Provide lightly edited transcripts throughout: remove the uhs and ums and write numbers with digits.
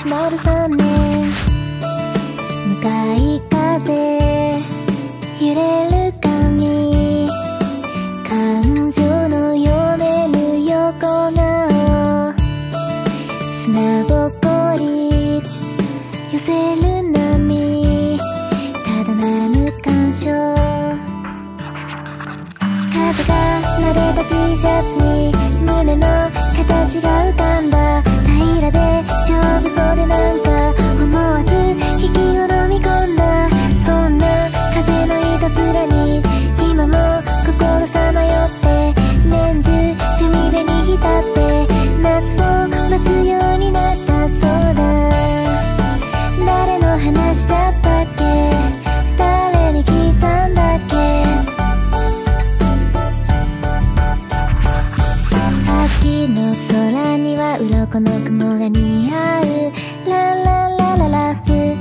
しもるさね、向かい風揺れる髪、感情の読めぬ横顔、砂ぼこり寄せる波、ただならぬ感傷、風が撫でた T シャツに胸の形が浮かんだ、平らで丈夫そうでなんか思わず息を飲み込んだ、そんな風のいたずらに今も心さまよって、年中海辺に浸って夏を待つようになったそうだ。誰の話だったっけ、誰に聞いたんだっけ、秋の空には鱗の雲が似合う、ラララララ冬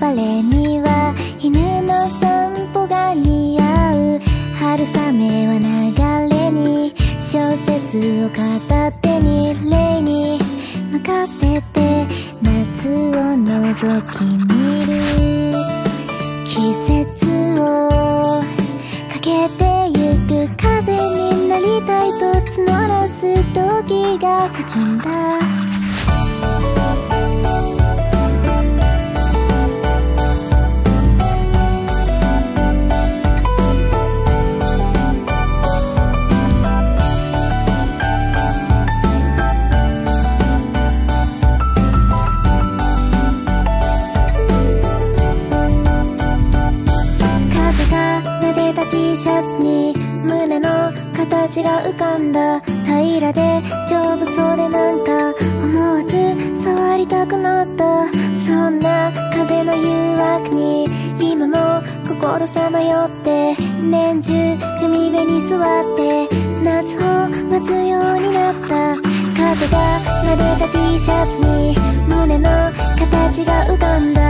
バレには犬の散歩が似合う、春雨は流れに小説を片手に霊に任せて夏を覗き見る、季節をかけてゆく風になりたいと募らす時が不純だ。T シャツに胸の形が浮かんだ、平らで丈夫そうでなんか思わず触りたくなった、そんな風の誘惑に今も心さまよって、年中海辺に座って夏を待つようになった、風が撫でた T シャツに胸の形が浮かんだ、